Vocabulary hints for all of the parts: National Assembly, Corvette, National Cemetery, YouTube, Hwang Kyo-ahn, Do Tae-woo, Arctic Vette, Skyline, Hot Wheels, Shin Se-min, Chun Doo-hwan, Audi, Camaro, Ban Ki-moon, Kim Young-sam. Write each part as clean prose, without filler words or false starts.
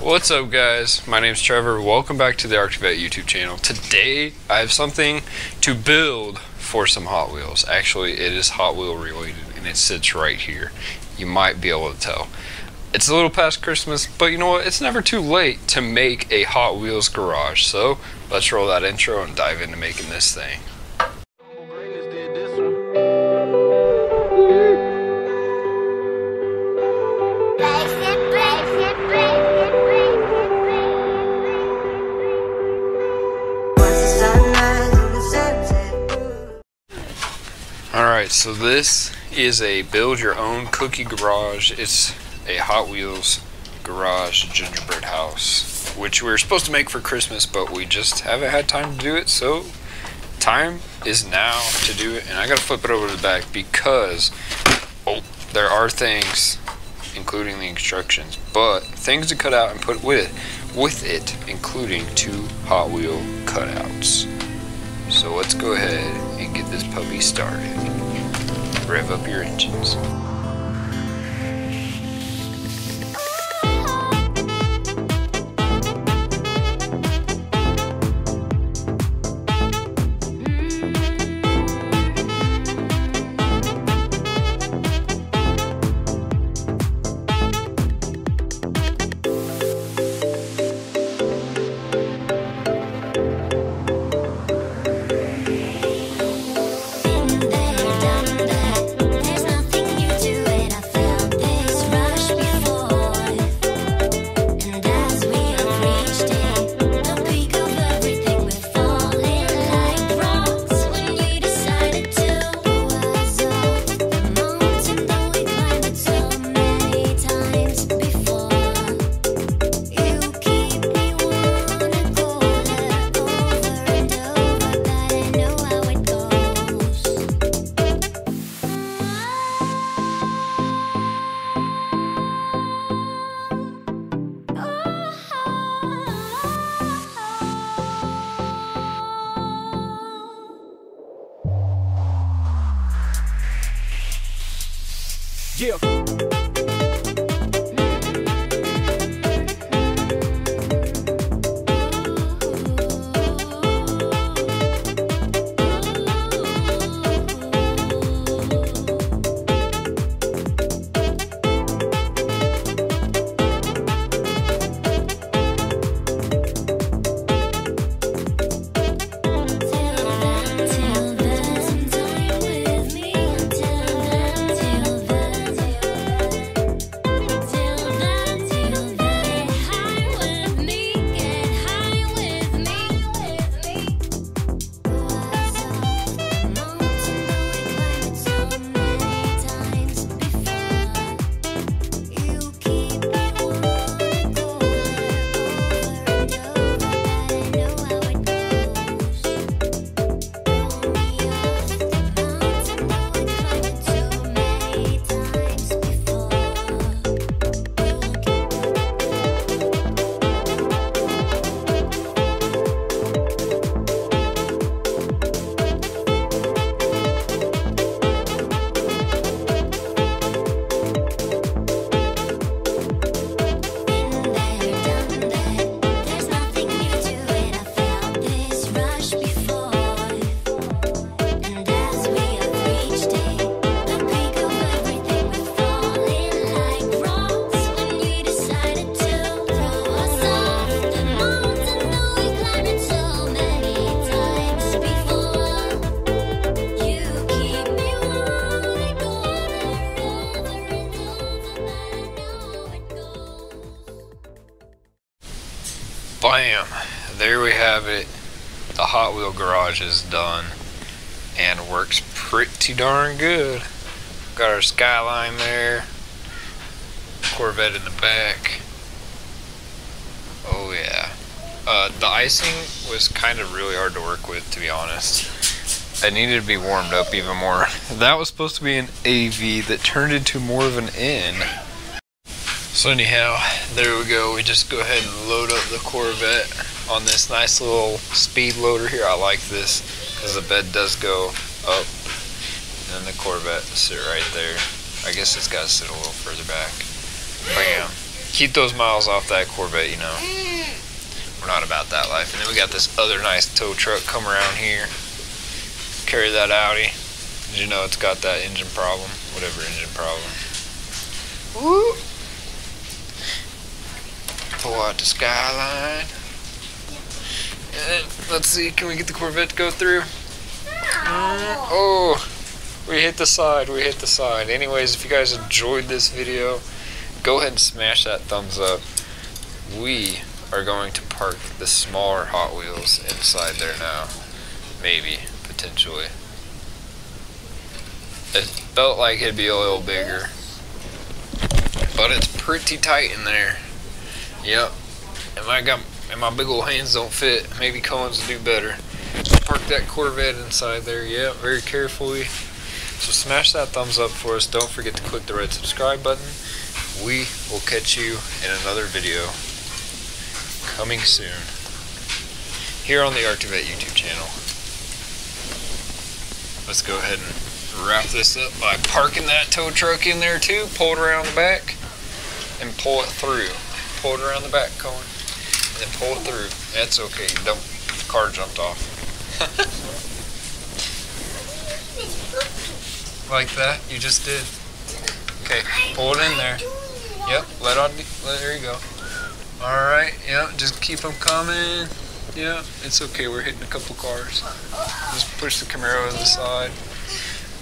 What's up guys, my name's Trevor, welcome back to the Arctic Vette YouTube channel. Today I have something to build for some Hot Wheels. Actually it is Hot Wheel related and it sits right here. You might be able to tell. It's a little past Christmas, but you know what, it's never too late to make a Hot Wheels garage. So let's roll that intro and dive into making this thing. Alright, so this is a build your own cookie garage. It's a Hot Wheels garage gingerbread house, which we were supposed to make for Christmas, but we just haven't had time to do it, so time is now to do it. And I gotta flip it over to the back because there are things, including the instructions, but things to cut out and put with it, including two Hot Wheel cutouts. So let's go ahead and get this puppy started. Rev up your engines. Yeah. Bam! There we have it. The Hot Wheel garage is done and works pretty darn good. Got our Skyline there, Corvette in the back. Oh yeah. The icing was kind of really hard to work with, to be honest. It needed to be warmed up even more. That was supposed to be an AV that turned into more of an N. So anyhow, there we go. We just go ahead and load up the Corvette on this nice little speed loader here. I like this because the bed does go up and then the Corvette sit right there. I guess it's got to sit a little further back. Bam. keep those miles off that Corvette, you know. We're not about that life. And then we got this other nice tow truck come around here. Carry that Audi. Did you know it's got that engine problem? Whatever engine problem. Woo! Pull out the Skyline. Let's see, can we get the Corvette to go through? Oh, we hit the side, we hit the side. Anyways, if you guys enjoyed this video, go ahead and smash that thumbs up. We are going to park the smaller Hot Wheels inside there now. Maybe, potentially. It felt like it'd be a little bigger, but it's pretty tight in there. Yep, and my big old hands don't fit. Maybe Collins will do better. Park that Corvette inside there, yeah, very carefully. So smash that thumbs up for us. Don't forget to click the red subscribe button. We will catch you in another video coming soon here on the Arctic Vette YouTube channel. Let's go ahead and wrap this up by parking that tow truck in there too. Pull it around the back and pull it through. Pull it around the back, Colin, and then pull it through. That's okay. Don't. The car jumped off. Like that? You just did. Okay, pull it in there. Yep, there you go. All right. Yep, just keep them coming. Yeah, it's okay. We're hitting a couple cars. Just push the Camaro to the side.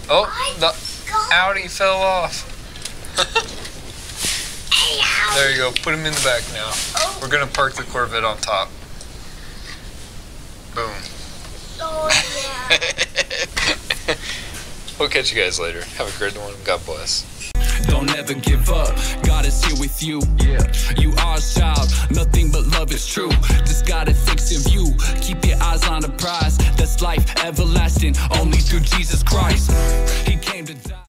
Oh, the Audi fell off. There you go. Put him in the back now. We're gonna park the Corvette on top. Boom. Oh, yeah. We'll catch you guys later. Have a great one. God bless. Don't ever give up. God is here with you. Yeah. You are a child. Nothing but love is true. Just gotta fix your view. Keep your eyes on the prize. That's life everlasting. Only through Jesus Christ. He came to die.